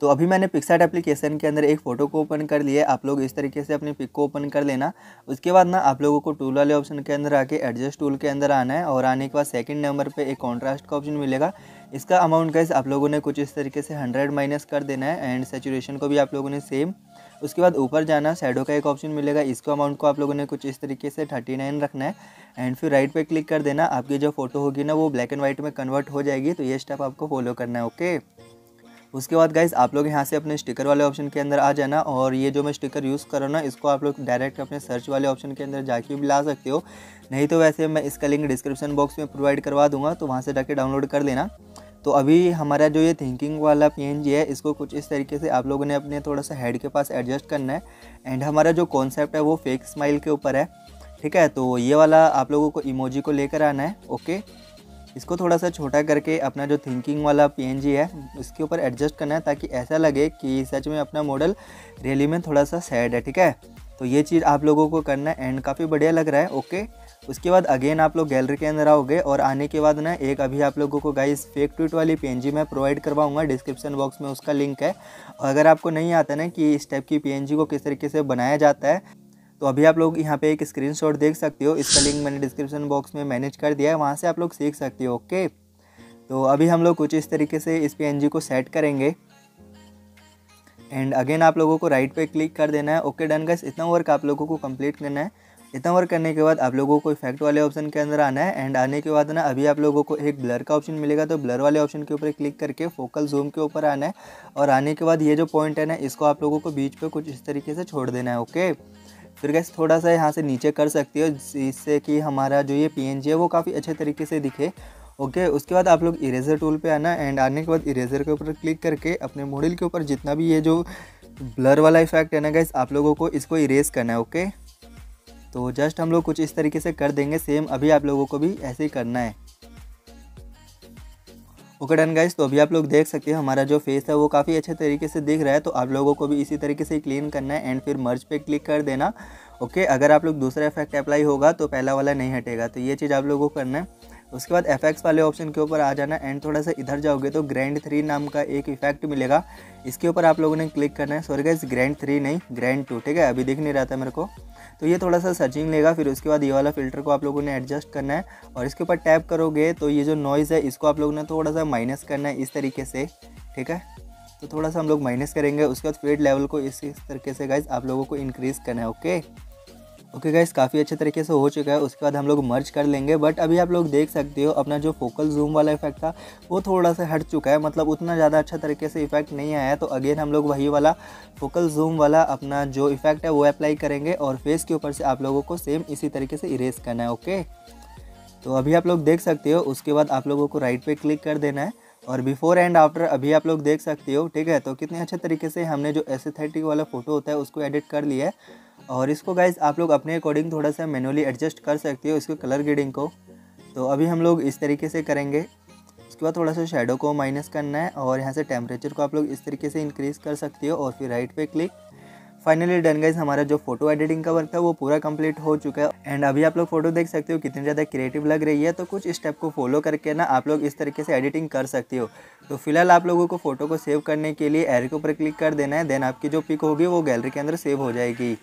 तो अभी मैंने पिक्सार्ट एप्लीकेशन के अंदर एक फ़ोटो को ओपन कर लिया है। आप लोग इस तरीके से अपनी पिक को ओपन कर लेना। उसके बाद ना आप लोगों को टूल वाले ऑप्शन के अंदर आके एडजस्ट टूल के अंदर आना है और आने के बाद सेकंड नंबर पे एक कॉन्ट्रास्ट का ऑप्शन मिलेगा। इसका अमाउंट गाइस आप लोगों ने कुछ इस तरीके से 100 माइनस कर देना है एंड सैचुरेशन को भी आप लोगों ने सेम। उसके बाद ऊपर जाना, शैडो का एक ऑप्शन मिलेगा, इसको अमाउंट को आप लोगों ने कुछ इस तरीके से 39 रखना है एंड फिर राइट पे क्लिक कर देना। आपकी जो फ़ोटो होगी ना वो ब्लैक एंड वाइट में कन्वर्ट हो जाएगी। तो ये स्टेप आपको फॉलो करना है। ओके, उसके बाद गाइज आप लोग यहाँ से अपने स्टिकर वाले ऑप्शन के अंदर आ जाना और ये जो मैं स्टिकर यूज़ कर रहा हूँ ना इसको आप लोग डायरेक्ट अपने सर्च वाले ऑप्शन के अंदर जाके भी ला सकते हो, नहीं तो वैसे मैं इसका लिंक डिस्क्रिप्शन बॉक्स में प्रोवाइड करवा दूँगा, तो वहाँ से जाके डाउनलोड कर लेना। तो अभी हमारा जो ये थिंकिंग वाला PNG है इसको कुछ इस तरीके से आप लोगों ने अपने थोड़ा सा हेड के पास एडजस्ट करना है एंड हमारा जो कॉन्सेप्ट है वो फेक स्माइल के ऊपर है, ठीक है। तो ये वाला आप लोगों को इमोजी को लेकर आना है। ओके, इसको थोड़ा सा छोटा करके अपना जो थिंकिंग वाला PNG है उसके ऊपर एडजस्ट करना है ताकि ऐसा लगे कि सच में अपना मॉडल रियली में थोड़ा सा सैड है, ठीक है। तो ये चीज़ आप लोगों को करना है एंड काफ़ी बढ़िया लग रहा है। ओके, उसके बाद अगेन आप लोग गैलरी के अंदर आओगे और आने के बाद ना एक अभी आप लोगों को गाइस फेक ट्वीट वाली PNG मैं प्रोवाइड करवाऊंगा, डिस्क्रिप्शन बॉक्स में उसका लिंक है। और अगर आपको नहीं आता ना कि इस टाइप की PNG को किस तरीके से बनाया जाता है तो अभी आप लोग यहाँ पे एक स्क्रीनशॉट देख सकते हो, इसका लिंक मैंने डिस्क्रिप्शन बॉक्स में मैनेज कर दिया है, वहाँ से आप लोग सीख सकते हो। ओके, तो अभी हम लोग कुछ इस तरीके से इस PNG को सेट करेंगे एंड अगेन आप लोगों को राइट पे क्लिक कर देना है। ओके डन गाइस, इतना वर्क आप लोगों को कंप्लीट करना है। इतना वर्क करने के बाद आप लोगों को इफेक्ट वाले ऑप्शन के अंदर आना है एंड आने के बाद ना अभी आप लोगों को एक ब्लर का ऑप्शन मिलेगा, तो ब्लर वाले ऑप्शन के ऊपर क्लिक करके फोकल जूम के ऊपर आना है और आने के बाद ये जो पॉइंट है ना इसको आप लोगों को बीच पे कुछ इस तरीके से छोड़ देना है। ओके, फिर गैस थोड़ा सा यहाँ से नीचे कर सकते हो जिससे कि हमारा जो ये PNG है वो काफ़ी अच्छे तरीके से दिखे। ओके, उसके बाद आप लोग इरेजर टूल पे आना एंड आने के बाद इरेजर के ऊपर क्लिक करके अपने मॉडल के ऊपर जितना भी ये जो ब्लर वाला इफेक्ट है ना गैस आप लोगों को इसको इरेज करना है। ओके, तो जस्ट हम लोग कुछ इस तरीके से कर देंगे सेम, अभी आप लोगों को भी ऐसे ही करना है। ओके डन गाइस, तो अभी आप लोग देख सकते हैं हमारा जो फेस है वो काफ़ी अच्छे तरीके से दिख रहा है। तो आप लोगों को भी इसी तरीके से क्लीन करना है एंड फिर मर्ज पे क्लिक कर देना। ओके, अगर आप लोग दूसरा इफेक्ट अप्लाई होगा तो पहला वाला नहीं हटेगा, तो ये चीज़ आप लोगों को करना है। उसके बाद एफेक्ट्स वाले ऑप्शन के ऊपर आ जाना एंड थोड़ा सा इधर जाओगे तो ग्रैंड 3 नाम का एक इफेक्ट मिलेगा, इसके ऊपर आप लोगों ने क्लिक करना है। सॉरी गाइस, ग्रैंड 3 नहीं, ग्रैंड 2, ठीक है। अभी दिख नहीं रहा था मेरे को, तो ये थोड़ा सा सर्चिंग लेगा। फिर उसके बाद ये वाला फ़िल्टर को आप लोगों ने एडजस्ट करना है और इसके ऊपर टैप करोगे तो ये जो नॉइज़ है इसको आप लोगों ने थोड़ा सा माइनस करना है इस तरीके से, ठीक है। तो थोड़ा सा हम लोग माइनस करेंगे। उसके बाद फेड लेवल को इस तरीके से गाइस आप लोगों को इंक्रीज़ करना है। ओके गाइस, काफ़ी अच्छे तरीके से हो चुका है। उसके बाद हम लोग मर्ज कर लेंगे, बट अभी आप लोग देख सकते हो अपना जो फोकल जूम वाला इफेक्ट था वो थोड़ा सा हट चुका है, मतलब उतना ज़्यादा अच्छा तरीके से इफेक्ट नहीं आया। तो अगेन हम लोग वही वाला फोकल जूम वाला अपना जो इफेक्ट है वो अप्लाई करेंगे और फेस के ऊपर से आप लोगों को सेम इसी तरीके से इरेज करना है। ओके, तो अभी आप लोग देख सकते हो। उसके बाद आप लोगों को राइट पे क्लिक कर देना है और बिफोर एंड आफ्टर अभी आप लोग देख सकते हो, ठीक है। तो कितने अच्छे तरीके से हमने जो एस्थेटिक वाला फ़ोटो होता है उसको एडिट कर लिया है और इसको गाइज आप लोग अपने अकॉर्डिंग थोड़ा सा मैनुअली एडजस्ट कर सकते हो इसके कलर ग्रेडिंग को। तो अभी हम लोग इस तरीके से करेंगे। उसके बाद थोड़ा सा शेडो को माइनस करना है और यहाँ से टेम्परेचर को आप लोग इस तरीके से इंक्रीज़ कर सकते हो और फिर राइट पे क्लिक। फाइनली डन गाइज, हमारा जो फोटो एडिटिंग का वर्क था वो पूरा कंप्लीट हो चुका है एंड अभी आप लोग फोटो देख सकते हो कितनी ज़्यादा क्रिएटिव लग रही है। तो कुछ इस स्टेप को फॉलो करके ना आप लोग इस तरीके से एडिटिंग कर सकते हो। तो फिलहाल आप लोगों को फोटो को सेव करने के लिए एरो के ऊपर क्लिक कर देना है, देन आपकी जो पिक होगी वो गैलरी के अंदर सेव हो जाएगी।